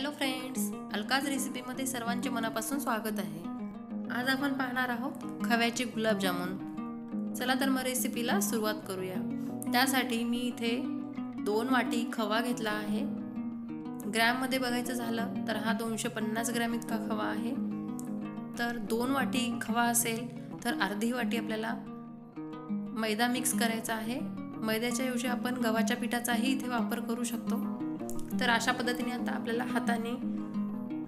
Hello friends, अलकाज रेसिपीमध्ये सर्वांचे मनापासून स्वागत आहे। आज आपण पाहणार आहोत खव्याचे गुलाबजामुन। चला तर मग रेसिपीला सुरुवात करूया। त्यासाठी मी इथे 2 वाटी खवा घेतला आहे। ग्रॅममध्ये बघायचं झालं तर हा 250 ग्रॅम इतका खवा आहे। तर 2 वाटी खवा असेल तर अर्धी वाटी आपल्याला मैदा मिक्स करायचा आहे। मैद्याच्या ऐवजी आपण गव्हाच्या पिठाचाही इथे वापर करू शकतो। तर अशा पद्धतीने आता आपल्याला हाताने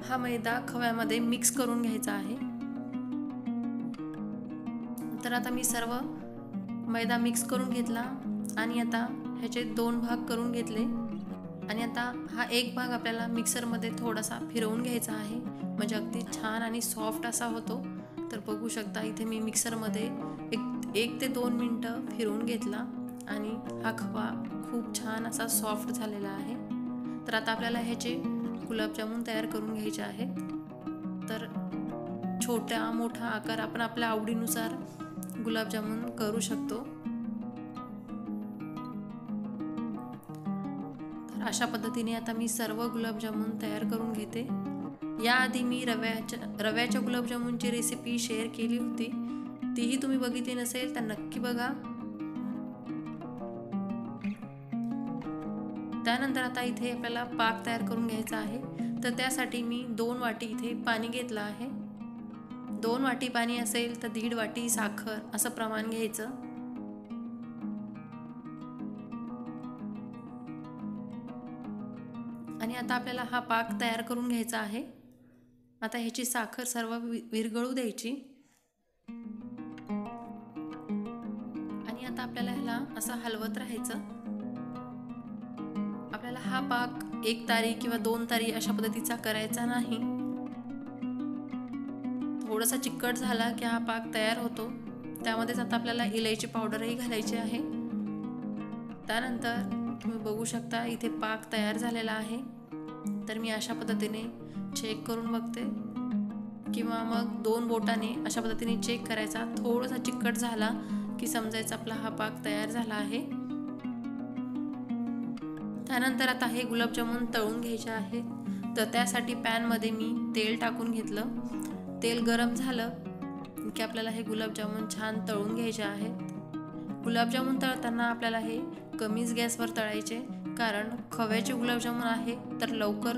हा मैदा खव्यामध्ये मिक्स करून घ्यायचा आहे। तर आता मी सर्व मैदा मिक्स करून घेतला आणि आता ह्याचे 2 भाग करून घेतले। आणि आता हा एक भाग आपल्याला मिक्सरमध्ये थोडासा फिरवून घ्यायचा आहे, म्हणजे अगदी छान आणि सॉफ्ट असा होतो। तर बघू शकता इथे मी मिक्सरमध्ये एक ते 2 मिनटं फिरवून घेतला आणि हा खवा खूप छान असा सॉफ्ट झालेला आहे। तर आता आपल्याला ह्याचे गुलाबजामुन तयार करून घ्यायचे आहेत। तर छोटा मोठा आकार आपण आपल्या आवडीनुसार गुलाबजामुन करू शकतो। तर अशा पद्धतीने आता मी सर्व गुलाबजामुन तयार करून घेते। याआधी मी रव्याच्या गुलाबजामुनची रेसिपी शेअर केली होती, तीही तुम्ही बघितली नसेल तर नक्की बघा। त्यानंतर आता इथे आपल्याला पाक तयार करून घ्यायचा आहे। तर त्यासाठी मी 2 वाटी इथे पाणी घेतलं आहे। 2 वाटी पाणी असेल तर 1.5 वाटी साखर असं प्रमाण घ्यायचं। आणि आता आपल्याला हा पाक तयार करून घ्यायचा आहे। आता ह्याची साखर सर्व विरघळू द्यायची। आणि आता आपल्याला ह्याला असं हलवत राहायचं। आपल्याला हा पाक 1 तारी किंवा 2 तारी अशा पद्धतीचा करायचा नाही। थोडासा चिकट झाला की हा पाक तयार होतो। त्यामध्येच आता आपल्याला इलायची पावडरही घालायची आहे। त्यानंतर तुम्ही बघू शकता इथे पाक तयार झालेला आहे। तर मी अशा पद्धतीने चेक करून बघते किंवा मग 2 बोटाने अशा पद्धतीने चेक करायचा। थोडासा चिकट झाला की समजायचा आपला हा पाक तयार झाला आहे। त्यानंतर आता हे गुलाबजामुन तळून घ्यायचे आहेत। तर त्यासाठी पॅनमध्ये मी तेल टाकून घेतलं। तेल गरम झालं की आपल्याला हे गुलाबजामुन छान तळून घ्यायचे आहेत। गुलाबजामुन तळताना आपल्याला हे कमीच गॅसवर तळायचे, कारण खव्याचे गुलाबजामुन आहे तर लवकर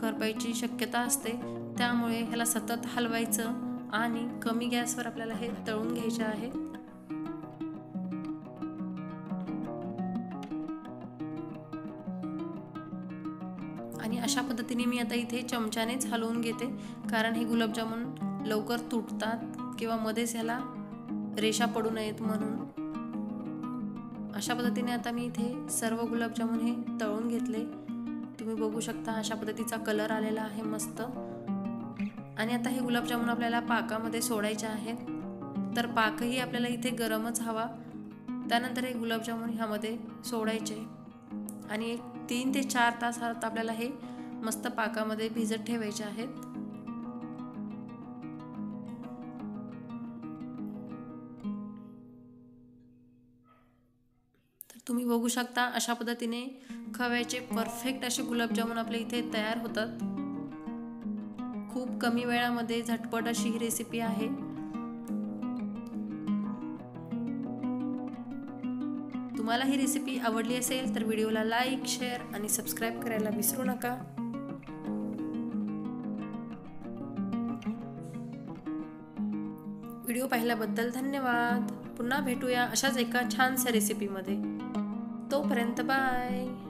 करपायची शक्यता असते, त्यामुळे ह्याला सतत हलवायचं आणि कमी गॅसवर आपल्याला हे तळून घ्यायचे आहे। आणि अशा पद्धतीने मी आता इथे चमच्यानेच हलवून घेते, कारण हे गुलाबजामुन लवकर तुटतात किंवा मध्येच ह्याला रेषा पडू नयेत म्हणून। अशा पद्धतीने आता मी इथे सर्व गुलाबजामुन हे तळून घेतले। तुम्ही बघू शकता अशा पद्धतीचा कलर आलेला आहे मस्त। आणि आता हे गुलाबजामुन आपल्याला पाकामध्ये सोडायचे आहेत। तर पाकही आपल्याला इथे गरमच हवा। त्यानंतर हे गुलाबजामुन ह्यामध्ये सोडायचे आणि एक 3 ते 4 तास आपल्याला हे मस्त पाकामध्ये भिजत ठेवायचे आहेत। तर तुम्ही बघू शकता अशा पद्धतीने खव्याचे परफेक्ट असे गुलाबजामुन आपले इथे तयार होतात। खूप कमी वेळामध्ये झटपट अशी ही रेसिपी आहे। तुम्हाला ही रेसिपी आवडली असेल तर व्हिडिओला लाईक, शेअर आणि सबस्क्राईब करायला विसरू नका। व्हिडिओ पाहिल्याबद्दल धन्यवाद। पुन्हा भेटूया अशाच एका छानशा रेसिपीमध्ये। तोपर्यंत बाय।